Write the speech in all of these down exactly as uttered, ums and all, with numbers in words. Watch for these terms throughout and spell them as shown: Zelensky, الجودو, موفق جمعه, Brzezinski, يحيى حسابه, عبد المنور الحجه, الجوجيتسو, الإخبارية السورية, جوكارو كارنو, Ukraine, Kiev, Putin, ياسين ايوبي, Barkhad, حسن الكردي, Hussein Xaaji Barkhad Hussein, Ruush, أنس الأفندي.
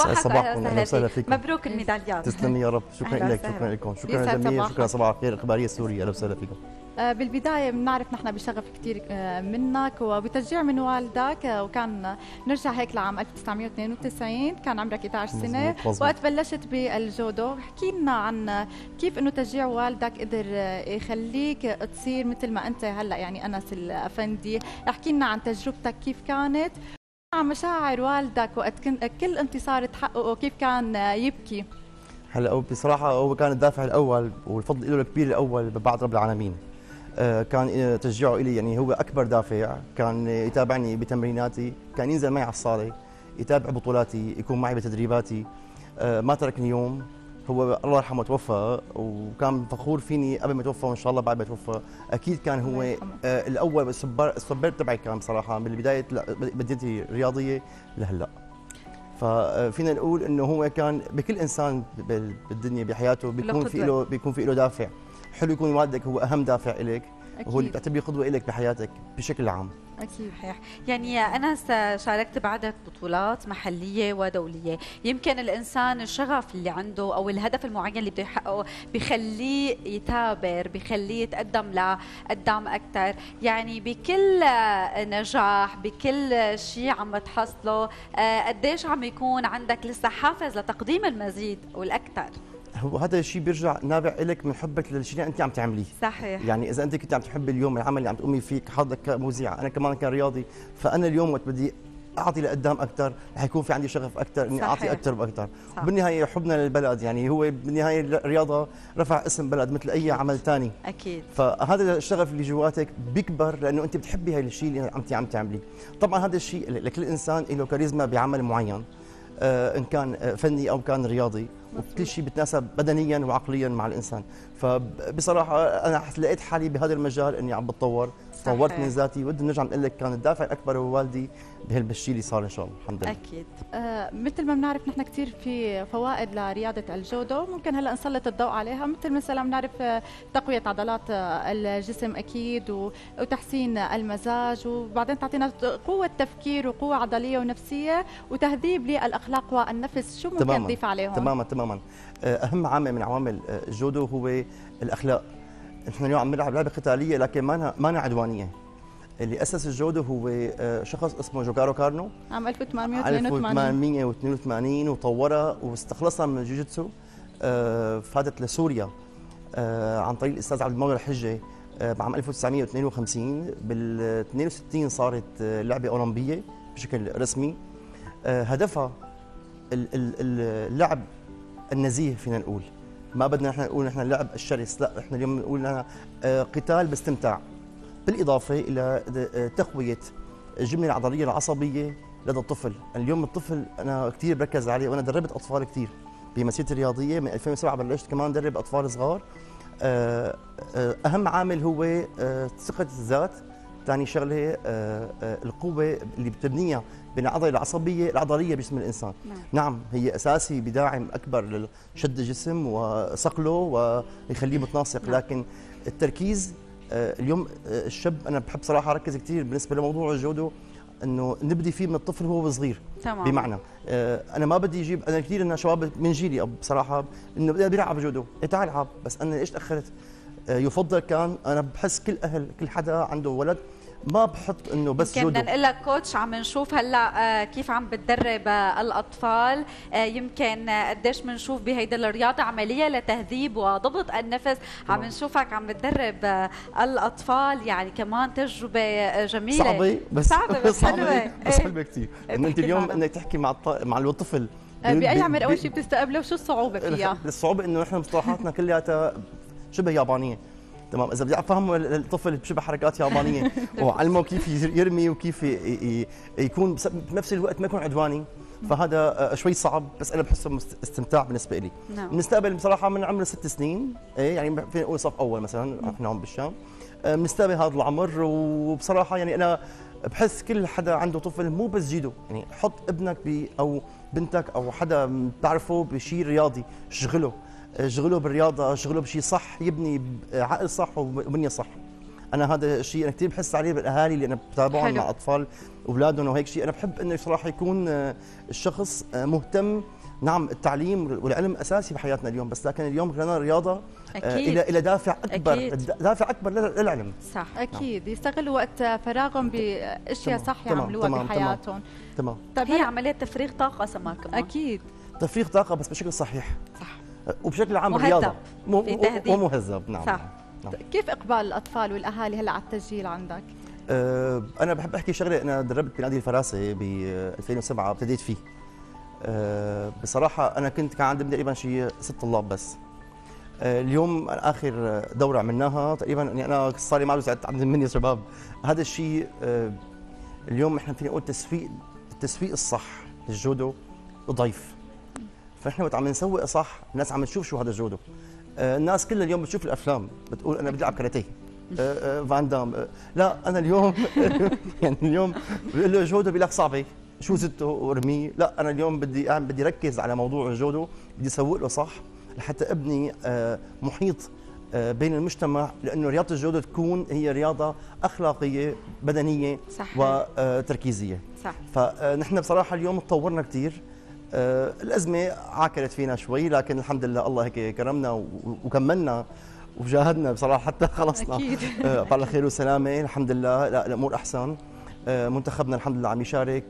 صباح اهلا وسهلا فيك. مبروك الميداليات. تسلمي يا رب. شكرا لك. شكرا لكم. شكرا جميعا. شكرا. صباح الخير. الإخبارية السورية اهلا وسهلا فيكم. بالبدايه بنعرف نحن بشغف كثير منك وبتشجيع من والدك، وكان نرجع هيك لعام ألف وتسعمئة واثنين وتسعين، كان عمرك اثنعش سنه وقت بلشت بالجودو. احكي لنا عن كيف انه تشجيع والدك قدر يخليك تصير مثل ما انت هلا، يعني أنس الأفندي. احكي لنا عن تجربتك كيف كانت، عن مشاعر والدك وقت كل انتصار تحققه كيف كان يبكي. هلا بصراحه هو كان الدافع الاول والفضل له الكبير الاول بعد رب العالمين. كان تشجيعه إلي يعني هو أكبر دافع. كان يتابعني بتمريناتي، كان ينزل معي على الصالة، يتابع بطولاتي، يكون معي بتدريباتي، ما تركني يوم. هو الله يرحمه توفى وكان فخور فيني قبل ما توفى، وإن شاء الله بعد ما توفى أكيد كان هو الأول. السبر تبعي كان بصراحة من بداية بدايتي الرياضية لهلأ، ففينا نقول إنه هو كان بكل إنسان بالدنيا بحياته بيكون في له بيكون في له دافع. حلو يكون والدك هو أهم دافع إليك، هو اللي بتعتبريه قدوة إليك بحياتك بشكل عام. أكيد. يعني أنا شاركت بعدة بطولات محلية ودولية. يمكن الإنسان الشغف اللي عنده أو الهدف المعين اللي بده يحققه بخليه يثابر، بخليه يتقدم لقدام أكثر. يعني بكل نجاح، بكل شيء عم تحصله، قديش عم يكون عندك لسه حافز لتقديم المزيد والأكثر. وهذا الشيء بيرجع نابع لك من حبك للشيء اللي انت عم تعمليه. صحيح. يعني اذا انت كنت عم تحبي اليوم العمل اللي عم تقومي فيه كحضرتك كمذيعه، انا كمان كان رياضي، فانا اليوم وقت بدي اعطي لقدام اكثر رح يكون في عندي شغف اكثر اني اعطي اكثر واكثر. وبالنهايه حبنا للبلد، يعني هو بالنهايه الرياضه رفع اسم بلد مثل اي عمل ثاني. اكيد. فهذا الشغف اللي جواتك بيكبر لانه انت بتحبي هذا الشيء اللي انت عم تعمليه. طبعا هذا الشيء لكل انسان له كاريزما بعمل معين، ان كان فني او كان رياضي، وكل شيء بتناسب بدنيا وعقليا مع الانسان. فبصراحه انا لقيت حالي بهذا المجال اني عم بتطور. صحيح. طورت من ذاتي. ودي نرجع نقول لك كان الدافع الاكبر هو والدي بهالشيء اللي صار ان شاء الله الحمد لله. اكيد. آه مثل ما بنعرف نحن كثير في فوائد لرياضه الجودو، ممكن هلا نسلط الضوء عليها، مثل مثلا بنعرف تقويه عضلات الجسم اكيد وتحسين المزاج، وبعدين تعطينا قوه تفكير وقوه عضليه ونفسيه وتهذيب للاخلاق والنفس. شو ممكن نضيف عليهم؟ تماما تماما. اهم عامل من عوامل الجودو هو الاخلاق. نحن اليوم عم نلعب لعبه قتاليه لكن ما مانا عدوانيه. اللي اسس الجودو هو شخص اسمه جوكارو كارنو عام ألف وثمانمئة واثنين وثمانين وطورها واستخلصها من الجوجيتسو. فادت لسوريا عن طريق الاستاذ عبد المنور الحجه بعام ألف وتسعمئة واثنين وخمسين. بال اثنين وستين صارت لعبه اولمبيه بشكل رسمي. هدفها اللعب النزيه، فينا نقول ما بدنا نحن نقول نحن اللعب الشرس، لا نحن اليوم بنقول لنا قتال باستمتاع، بالاضافه الى تقويه الجمله العضليه العصبيه لدى الطفل. اليوم الطفل انا كثير بركز عليه، وانا دربت اطفال كثير بمسيرتي الرياضيه من ألفين وسبعة بلشت كمان درب اطفال صغار. اهم عامل هو ثقه الذات، ثاني شغله القوه اللي بتبنيها بالعضله العصبيه العضليه بجسم الانسان. نعم. نعم هي اساسي بداعم اكبر لشد الجسم وصقله ويخليه متناسق. نعم. لكن التركيز اليوم الشاب انا بحب صراحه اركز كثير بالنسبه لموضوع الجودو انه نبدي فيه من الطفل وهو صغير. تمام. بمعنى انا ما بدي اجيب انا كثير انا شباب من جيلي بصراحه انه بدي بيلعب جودو، تعال العب، بس انا ليش تاخرت؟ يفضل كان انا بحس كل اهل كل حدا عنده ولد ما بحط انه بس جودو. يمكن بدنا نقول لك كوتش عم نشوف هلا كيف عم بتدرب الاطفال، يمكن قديش بنشوف بهيدي الرياضه عمليه لتهذيب وضبط النفس. عم نشوفك عم بتدرب الاطفال، يعني كمان تجربه جميله صعبه بس صعبه بس حلوه بس حلوه كثير. انه انت اليوم انك تحكي مع مع الطفل باي عمر اول شيء بتستقبله وشو الصعوبه فيها؟ الصعوبه انه نحن مصطلحاتنا كلياتها شبه يابانيه. تمام. اذا بدي افهم الطفل بشبه حركات يابانيه وعلمه كيف يرمي وكيف يكون بنفس الوقت ما يكون عدواني، فهذا شوي صعب بس انا بحسه استمتاع بالنسبه لي. بنستقبل بصراحه من عمر ست سنين، ايه يعني فينا نقول صف اول مثلا احنا هون بالشام بنستقبل هذا العمر. وبصراحه يعني انا بحس كل حدا عنده طفل مو بس جيدو، يعني حط ابنك او بنتك او حدا بتعرفه بشيء رياضي، شغله شغله بالرياضه، شغله بشيء صح يبني عقل صح وبنيه صح. انا هذا الشيء انا كثير بحس عليه بالاهالي اللي انا بتابعهم مع اطفال اولادهم وهيك شيء. انا بحب انه صراحه يكون الشخص مهتم. نعم التعليم والعلم اساسي بحياتنا اليوم، بس لكن اليوم كمان الرياضه الى الى دافع اكبر أكيد. دافع اكبر للعلم. صح اكيد. نعم. يستغلوا وقت فراغهم باشياء صح يعملوها بحياتهم. تمام. طيب هي عمليه تفريغ طاقه سما كمان. اكيد تفريغ طاقه بس بشكل صحيح. صح. وبشكل عام رياضه مهذب ومهذب. نعم. صح. نعم. كيف اقبال الاطفال والاهالي هلا على التسجيل عندك؟ أه انا بحب احكي شغله، انا دربت بنادي الفراسه ب ألفين وسبعة ابتديت فيه. أه بصراحه انا كنت كان عندي تقريبا شيء ست طلاب بس. أه اليوم اخر دوره عملناها تقريبا يعني انا صار لي ما بعرف عندي ثمانية شباب. هذا الشيء أه اليوم احنا فينا نقول تسويق، التسويق الصح للجودو ضعيف. فنحن وقت عم نسوق صح الناس عم تشوف شو هذا الجودو. أه الناس كلها اليوم بتشوف الافلام بتقول انا بدي العب كاراتيه أه أه فان دام. أه لا انا اليوم يعني اليوم بقول له جودو بيقول لك صعبه شو زدته ورميه. لا انا اليوم بدي بدي ركز على موضوع الجودو، بدي اسوق له صح لحتى ابني محيط بين المجتمع، لانه رياضه الجودو تكون هي رياضه اخلاقيه بدنيه صحيح. وتركيزيه صح. فنحن بصراحه اليوم تطورنا كثير، الازمه عاكلت فينا شوي لكن الحمد لله الله هيك كرمنا وكملنا وجاهدنا بصراحه حتى خلصنا على خير وسلامه الحمد لله. لا الامور احسن، منتخبنا الحمد لله عم يشارك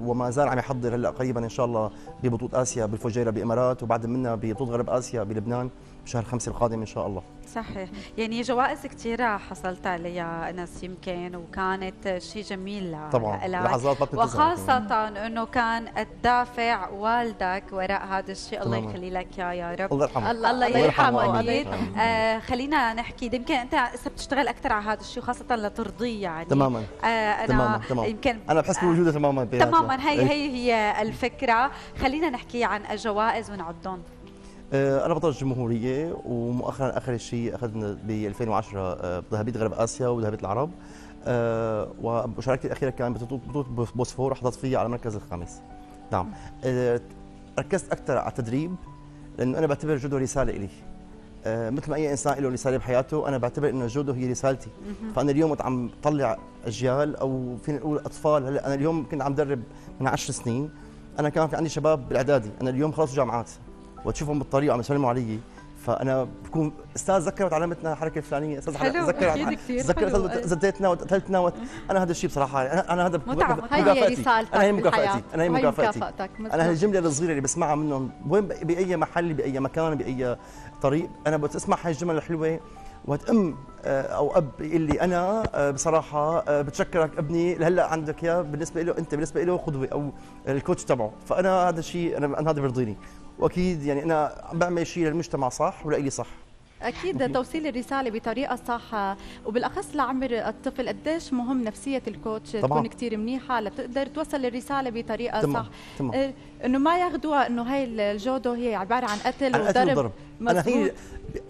وما زال عم يحضر هلا قريبا ان شاء الله ببطوله اسيا بالفجيره بالامارات وبعد منها ببطوله غرب اسيا بلبنان بشهر خمسة القادم ان شاء الله. صحيح، يعني جوائز كثيره حصلت عليها انس يمكن وكانت شيء جميل طبعا لحظات ما بتنتزع، وخاصه انه كان الدافع والدك وراء هذا الشيء. الله يخلي لك يا, يا رب الله يرحمه. الله يرحمه اكيد. آه خلينا نحكي يمكن انت هسه بتشتغل اكثر على هذا الشيء وخاصه لترضيه يعني. تماما آه انا تماما. تماما. يمكن انا بحس بوجوده تماما تماما. هي هي هي الفكره. خلينا نحكي عن الجوائز ونعدهم. أنا بطل الجمهورية ومؤخرا آخر شيء أخذنا ب ألفين وعشرة بذهبية غرب آسيا وذهبية العرب، ومشاركتي الأخيرة كان ببطولة بوسفور حضرت فيها على المركز الخامس. نعم ركزت أكثر على التدريب لأنه أنا بعتبر الجودو رسالة إلي مثل ما أي إنسان له رسالة بحياته، أنا بعتبر إنه الجودو هي رسالتي. فأنا اليوم عم طلع أجيال أو فينا نقول أطفال. هلا أنا اليوم كنت عم درب من عشر سنين، أنا كان في عندي شباب بالإعدادي، أنا اليوم خلصوا جامعات وتشوفهم بالطريق وعم يسلموا علي، فانا بكون استاذ ذكرت علمتنا الحركه الفلانيه، استاذ ذكرت ذكرت زدتنا وقتلتنا وت... انا هذا الشيء بصراحه انا انا هذا مكافاتي. انا هي مكافاتي انا هي مكافاتي انا هالجمله الصغيره اللي بسمعها منهم وين باي محل باي مكان باي طريق، انا بسمع هاي الجمل الحلوه وقت ام او اب يقول لي انا بصراحه بتشكرك ابني هلا عندك اياه، بالنسبه له انت بالنسبه له قدوه او الكوتش تبعه، فانا هذا الشيء انا هذا بيرضيني. واكيد يعني انا بعمل شيء للمجتمع صح ولاقي صح. اكيد توصيل الرساله بطريقه صح وبالاخص لعمر الطفل. قديش مهم نفسيه الكوتش تكون كثير منيحه لتقدر توصل الرساله بطريقه طبعاً. صح طبعاً. انه ما ياخذوها انه هي الجودو هي عباره عن قتل وضرب. انا هي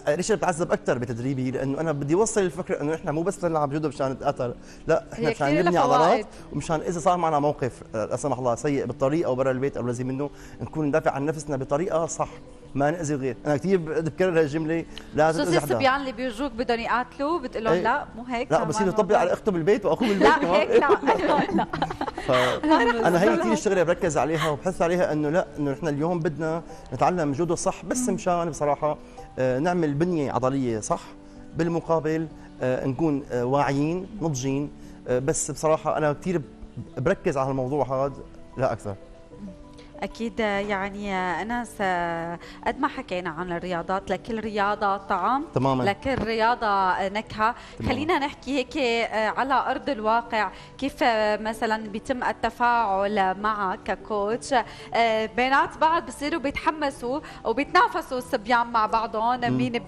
ليش بتعذب اكثر بتدريبي لانه انا بدي اوصل الفكره انه احنا مو بس نلعب جودو مشان نتقاتل، لا احنا مشان نبني عضلات ومشان اذا صار معنا موقف لا سمح الله سيء بالطريق او برا البيت او لازم منه نكون ندافع عن نفسنا بطريقه صح ما نأذي غير. انا كثير بكرر هالجمله لازم نحضر. خصوصي الصبيان اللي بيرجوك بدهم يقاتلوا بتقول لهم لا مو هيك، لا بصير يطبق على اخته بالبيت واخوه بالبيت لا هيك لا لا لا. انا هي كثير الشغله بركز عليها وبحث عليها انه لا انه نحن اليوم بدنا نتعلم جودو صح بس مشان بصراحه نعمل بنيه عضليه صح، بالمقابل نكون واعيين نضجين. بس بصراحه انا كثير بركز على الموضوع هذا لا اكثر. أكيد يعني أنس قد ما حكينا عن الرياضات لكل رياضة طعم تماماً. لكل رياضة نكهة تماماً. خلينا نحكي هيك على أرض الواقع كيف مثلا بيتم التفاعل معك ككوتش بينات بعض، بصيروا بيتحمسوا وبيتنافسوا الصبيان مع بعضهم مين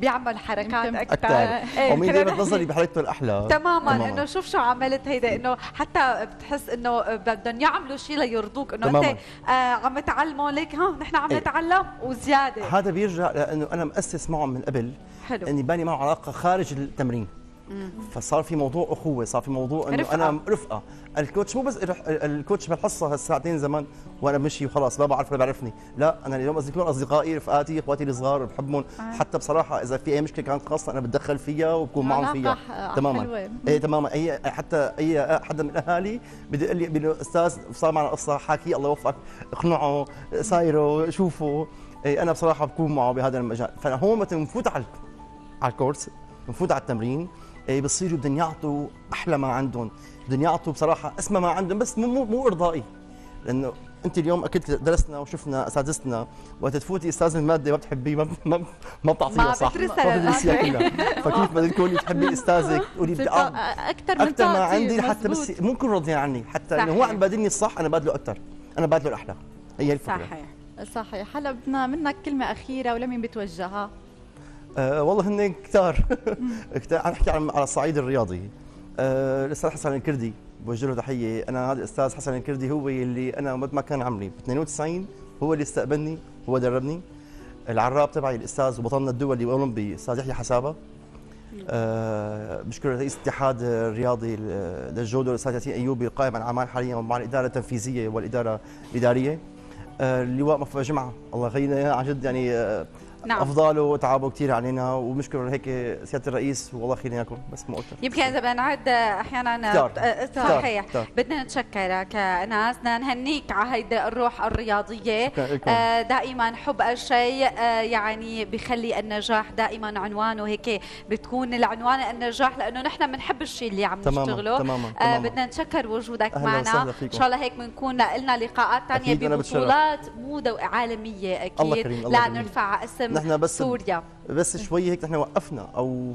بيعمل حركات أكثر ومين دايماً نظري بحركته الأحلى تماماً, تماماً. إنه شوف شو عملت هيدا إنه حتى بتحس إنه بدهم يعملوا شيء ليرضوك إنه أنت آه عم تعلموا لك ها نحن عم نتعلم وزياده. هذا بيرجع لانه انا مؤسس معهم من قبل حلو. اني باني معه علاقه خارج التمرين فصار في موضوع اخوه، صار في موضوع انه انا رفقه. الكوتش مو بس الكوتش بالحصه هالساعتين زمان وانا بمشي وخلاص ما بعرف ولا بعرفني، لا انا اليوم قصدي كلهم اصدقائي، رفقاتي، اخواتي الصغار بحبهم. آه. حتى بصراحه اذا في اي مشكله كانت خاصه انا بتدخل فيها وبكون معهم فيها تماما. اي تماما. اي حتى اي حدا من اهالي بدق لي بيقول لي استاذ صار معنا قصه، حاكي الله يوفقك، اقنعه، سايره، شوفه. اي انا بصراحه بكون معه بهذا المجال. فهون مثلا بنفوت على على الكورس، بنفوت على التمرين، بصيروا بدهم يعطوا احلى ما عندهم، بدهم يعطوا بصراحه اسمى ما عندهم، بس مو مو ارضائي. لانه انت اليوم اكيد درسنا وشفنا اساتذتنا، وقت تفوتي استاذ الماده ما بتحبيه ما ما ما بتعطيها صح، ما بتدرسيها كلها. فكيف بدك تكوني تحبي استاذك تقولي بدي اكثر من اكثر ما عندي حتى بس ممكن راضيين عني، حتى انه هو عم بادلني الصح انا بادله اكثر، انا بادله الاحلى. هي الفكره. صحيح صحيح. هلا بدنا منك كلمه اخيره ولمين بتوجهها؟ أه والله هن كتار كتار. عم نحكي على الصعيد الرياضي. أه الاستاذ حسن الكردي بوجه له تحيه، انا هذا الاستاذ حسن الكردي هو اللي انا مثل ما كان عمري ب اثنين وتسعين هو اللي استقبلني، هو دربني. العراب تبعي الاستاذ وبطلنا الدولي الاولمبي الاستاذ يحيى حسابه. أه بشكر رئيس الاتحاد الرياضي للجودو الاستاذ ياسين ايوبي قائم على الاعمال حاليا ومع الاداره التنفيذيه والاداره الاداريه. أه اللواء موفق جمعه الله يخلينا اياه عن جد، يعني أه نعم. افضاله وتعبه كثير علينا وبنشكره هيك سياده الرئيس والله خير لكم، بس مو اكثر. يمكن اذا بدنا نعد احيانا صحيح. بدنا نتشكرك انس، بدنا نهنيك على هيدي الروح الرياضيه. آه دائما حب الشيء آه يعني بخلي النجاح دائما عنوانه هيك، بتكون العنوان النجاح لانه نحن بنحب الشيء اللي عم تماما نشتغله. تماما آه تماما. بدنا نتشكر وجودك معنا، ان شاء الله هيك بنكون لنا لقاءات ثانيه ببطولات مو عالميه اكيد لنرفع اسم نحن بس سوريا. بس شوي هيك نحن وقفنا او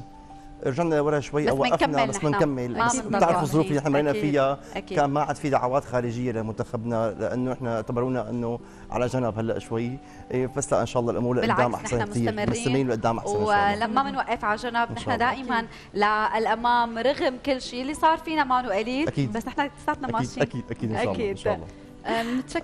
رجعنا لورا شوي او وقفنا بس بنكمل، بس بتعرفوا الظروف اللي نحن مرينا فيها أكيد. كان ما عاد في دعوات خارجيه لمنتخبنا لانه نحن اعتبرونا انه على جنب هلا شوي، بس لا ان شاء الله الامور لقدام احسن كثير، مستمرين لقدام احسن. ولما بنوقف على جنب نحن دائما للامام رغم كل شيء اللي صار فينا، ما قليل بس نحن لساتنا ماشيين. اكيد اكيد ان شاء الله.